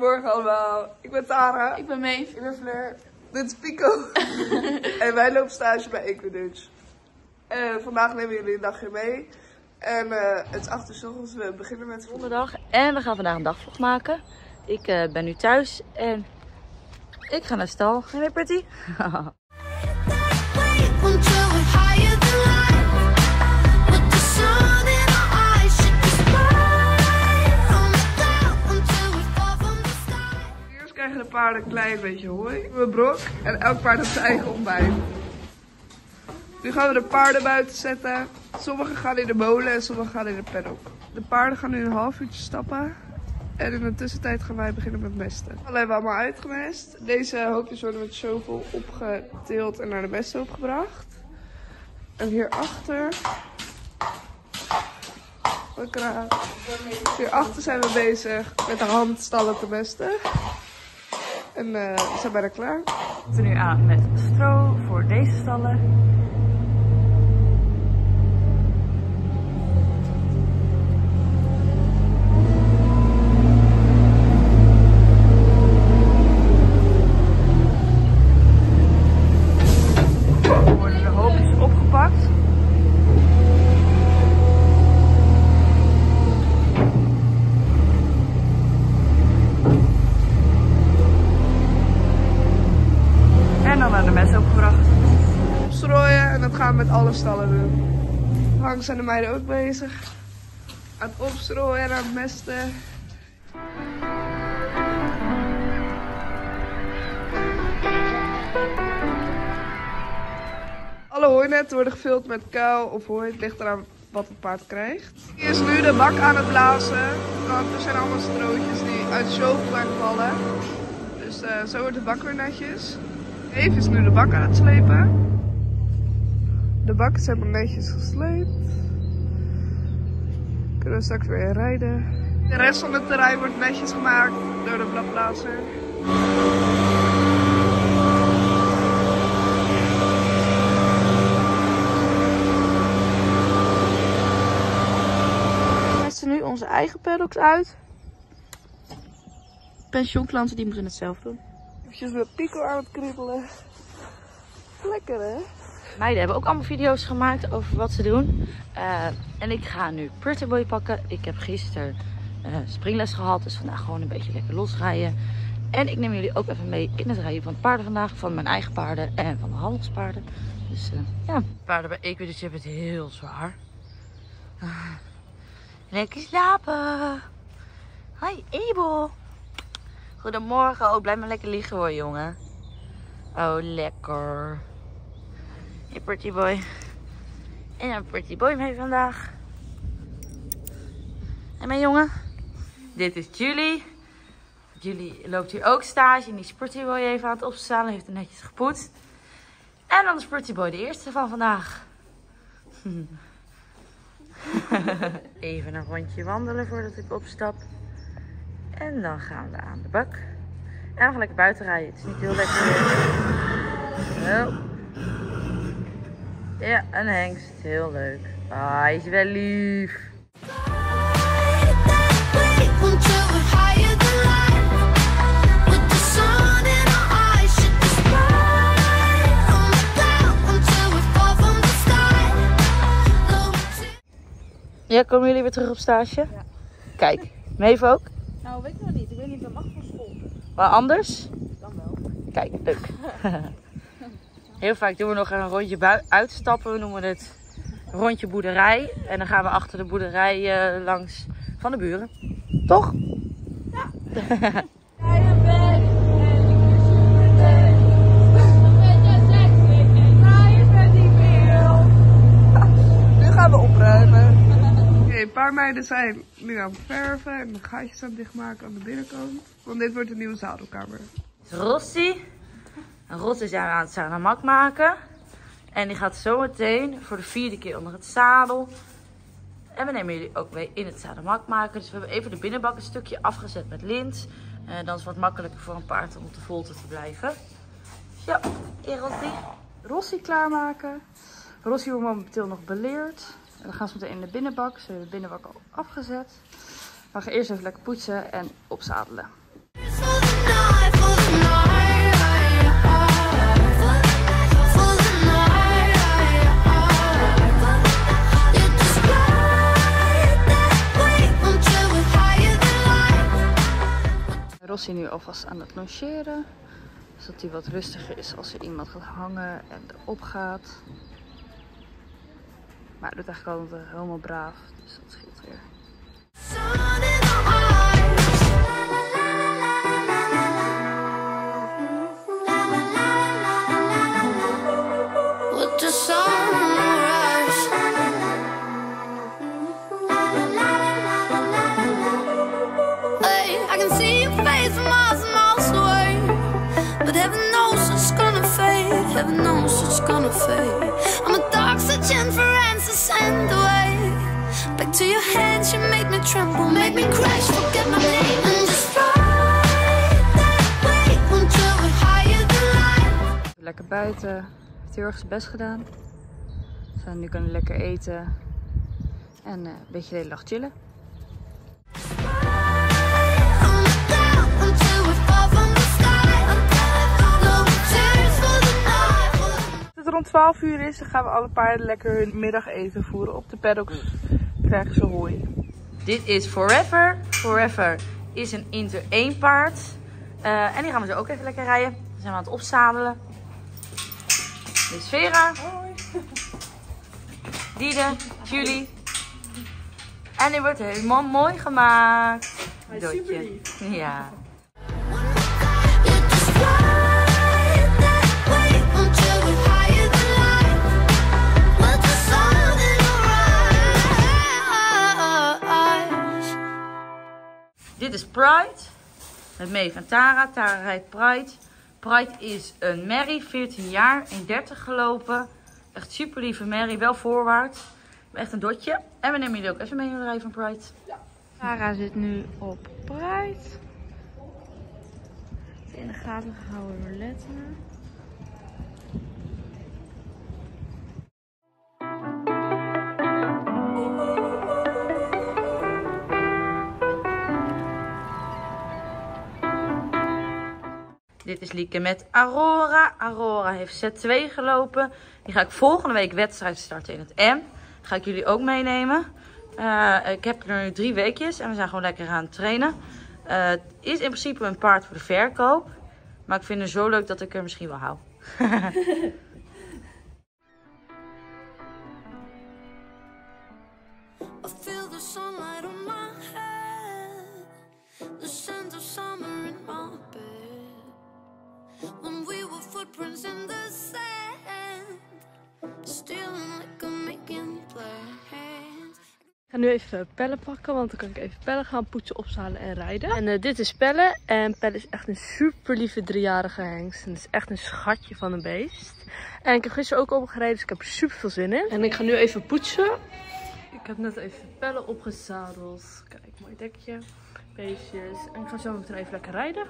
Goedemorgen allemaal, ik ben Tara. Ik ben Meef. Ik ben Fleur. Dit is Pico. En wij lopen stage bij Equidutch. Vandaag nemen jullie een dagje mee. En het is 8 uur 's ochtends, we beginnen met donderdag. En we gaan vandaag een dagvlog maken. Ik ben nu thuis en ik ga naar stal. Ga je mee, Pretty? De paarden een klein beetje hooi, mijn brok, en elk paard heeft zijn eigen ontbijt. Nu gaan we de paarden buiten zetten. Sommigen gaan in de molen en sommigen gaan in de paddock. De paarden gaan nu een half uurtje stappen en in de tussentijd gaan wij beginnen met mesten. Alle hebben allemaal uitgemest. Deze hoopjes worden met shovel opgetild en naar de mesthoop gebracht. En hierachter, hierachter zijn we bezig met de handstallen te mesten. En we zijn bijna klaar. We zitten nu aan met stro voor deze stallen. Er worden de hoopjes opgepakt. Met alle stallen doen. Hangs zijn de meiden ook bezig. Aan het opstrooien en aan het mesten. Alle hooinetten worden gevuld met kuil of hooi. Het ligt eraan wat het paard krijgt. Hier is nu de bak aan het blazen. Want er zijn allemaal strootjes die uit shovel vallen. Dus zo wordt de bak weer netjes. Eve is nu de bak aan het slepen. De bakken hebben netjes gesleept. Kunnen we straks weer rijden. De rest van het terrein wordt netjes gemaakt door de bladblazer. We testen nu onze eigen paddocks uit. Pensioenklanten die moeten het zelf doen. Even met Pico aan het kribbelen. Lekker hè? Meiden hebben ook allemaal video's gemaakt over wat ze doen. En ik ga nu Pretty Boy pakken. Ik heb gisteren springles gehad, dus vandaag gewoon een beetje lekker losrijden. En ik neem jullie ook even mee in het rijden van paarden vandaag. Van mijn eigen paarden en van de handelspaarden. Dus ja. Paarden bij Equidutch hebben het heel zwaar. Lekker slapen. Hoi Ebel. Goedemorgen. Oh, blijf maar lekker liggen hoor jongen. Oh, lekker. Hey Pretty Boy. En een Pretty Boy mee vandaag. En mijn jongen. Dit is Julie. Julie loopt hier ook stage. En die is Pretty Boy even aan het opstalen. Heeft hem netjes gepoetst. En dan is Pretty Boy de eerste van vandaag. Even een rondje wandelen voordat ik opstap. En dan gaan we aan de bak. En we gaan lekker buiten rijden. Het is niet heel lekker weer. Oh. Ja, een hengst. Heel leuk. Ah, hij is wel lief. Ja, komen jullie weer terug op stage? Ja. Kijk, Meef ook? Nou, weet ik nog niet. Ik weet niet of dat mag van school. Maar anders? Dan wel. Kijk, leuk. Heel vaak doen we nog een rondje uitstappen. We noemen het rondje boerderij. En dan gaan we achter de boerderij langs van de buren. Toch? Ja. Nu gaan we opruimen. Okay, een paar meiden zijn nu aan het verven. En de gaatjes aan het dichtmaken aan de binnenkant. Want dit wordt een nieuwe zadelkamer. Rossi. En Rossi is aan het zadelmak maken. En die gaat zo meteen voor de 4e keer onder het zadel. En we nemen jullie ook mee in het zadelmak maken. Dus we hebben even de binnenbak een stukje afgezet met lint. Dan is het wat makkelijker voor een paard om op de volte te blijven. Ja, hier Rossi. Rossi klaarmaken. Rossi wordt momenteel nog beleerd. En dan gaan ze meteen in de binnenbak. Dus we hebben de binnenbak al afgezet. We gaan eerst even lekker poetsen en opzadelen. Rossi nu alvast aan het longeren, zodat hij wat rustiger is als er iemand gaat hangen en erop gaat. Maar hij doet eigenlijk altijd helemaal braaf, dus dat scheelt weer. Heaven knows it's gonna fade. I'm a dog searching for answers and the way back to your hands. You make me tremble, make me crash, forget my name and just ride that way until we're higher than life. Lekker buiten, heeft heel erg zijn best gedaan. Dus nu kan hij lekker eten en een beetje de hele dag chillen. Rond 12 uur is, dan gaan we alle paarden lekker hun middageten voeren op de paddocks. Krijgen ze hooi. Dit is Forever. Forever is een inter 1 paard. En die gaan we zo ook even lekker rijden. Dan zijn we aan het opzadelen. Dit is Vera. Hoi. Dieden, Julie. En die wordt helemaal mooi gemaakt. Hij is super lief. Ja. Dit is Pride, met mee van Tara. Tara rijdt Pride. Pride is een merrie, 14 jaar, 1,30 gelopen. Echt super lieve merrie, wel voorwaarts. Echt een dotje. En we nemen jullie ook even mee in de rij van Pride. Ja. Tara zit nu op Pride. In de gaten gehouden door letteren. Dit is Lieke met Aurora. Aurora heeft Z2 gelopen. Die ga ik volgende week wedstrijd starten in het M. Ga ik jullie ook meenemen. Ik heb er nu 3 weekjes en we zijn gewoon lekker aan het trainen. Het is in principe een paard voor de verkoop. Maar ik vind het zo leuk dat ik er misschien wel hou. When we were footprints in the sand, still like I'm making plans. Ik ga nu even Pelle pakken, want dan kan ik even Pelle gaan poetsen, opzalen en rijden. En dit is Pelle. En Pelle is echt een super lieve 3-jarige hengst. En het is echt een schatje van een beest. En ik heb gisteren ook opgereden, dus ik heb er super veel zin in. En ik ga nu even poetsen. Ik heb net even Pelle opgezadeld. Kijk, mooi dekje, beestjes. En ik ga zo meteen even lekker rijden.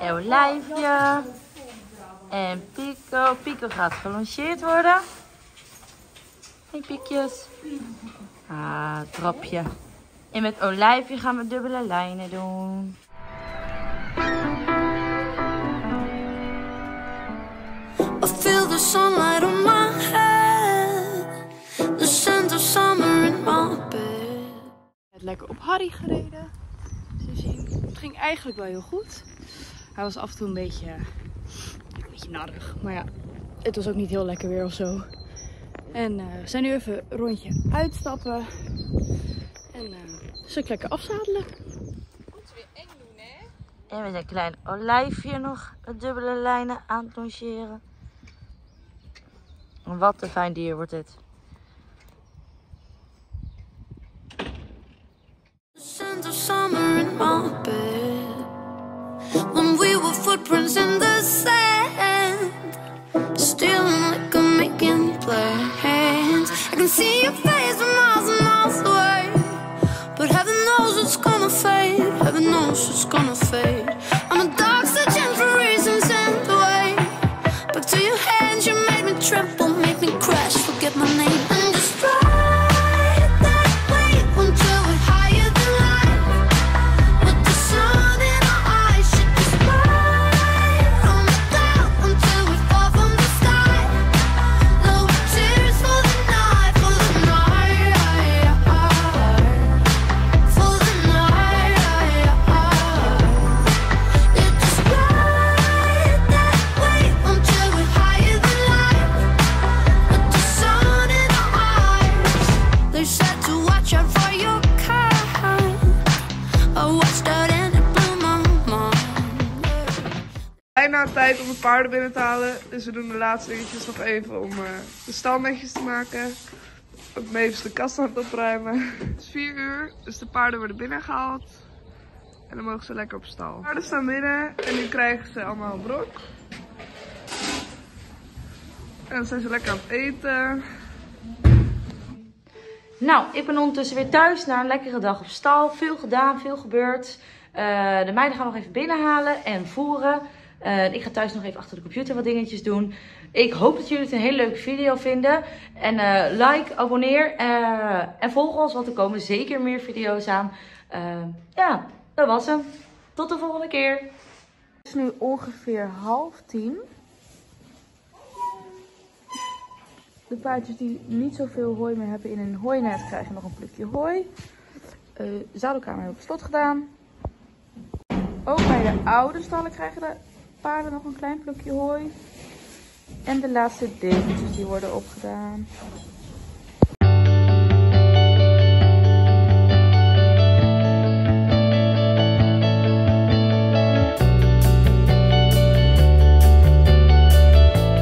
Heel lijfje. En Pico. Pico gaat geloncheerd worden. Hey Piekjes. Ah, trapje. En met olijfje gaan we dubbele lijnen doen. I feel the sunlight on my head. The scent of summer in my bed. Lekker op Harry gereden. Het ging eigenlijk wel heel goed. Hij was af en toe een beetje narrig. Maar ja, het was ook niet heel lekker weer of zo. En we zijn nu even een rondje uitstappen. En een stuk lekker afzadelen. Moeten we weer eng doen, hè? En met een klein olijfje nog dubbele lijnen aan het longeren. Wat een fijn dier wordt dit. When we were footprints in the sand, still like I'm making bijna tijd om de paarden binnen te halen. Dus we doen de laatste dingetjes nog even om de stal netjes te maken. Ook mee even de kast aan het opruimen. Het is 4 uur, dus de paarden worden binnen gehaald. En dan mogen ze lekker op stal. De paarden staan binnen en nu krijgen ze allemaal brok. En dan zijn ze lekker aan het eten. Nou, ik ben ondertussen weer thuis na een lekkere dag op stal. Veel gedaan, veel gebeurd. De meiden gaan nog even binnenhalen en voeren. Ik ga thuis nog even achter de computer wat dingetjes doen. Ik hoop dat jullie het een hele leuke video vinden. En like, abonneer en volg ons, want er komen zeker meer video's aan. Ja, dat was hem. Tot de volgende keer. Het is nu ongeveer 9:30. De paardjes die niet zoveel hooi meer hebben in een hooinet krijgen nog een plukje hooi. Zadelkamer heb ik op slot gedaan. Ook bij de oude stallen krijgen de paarden nog een klein plukje hooi. En de laatste dekentjes die worden opgedaan.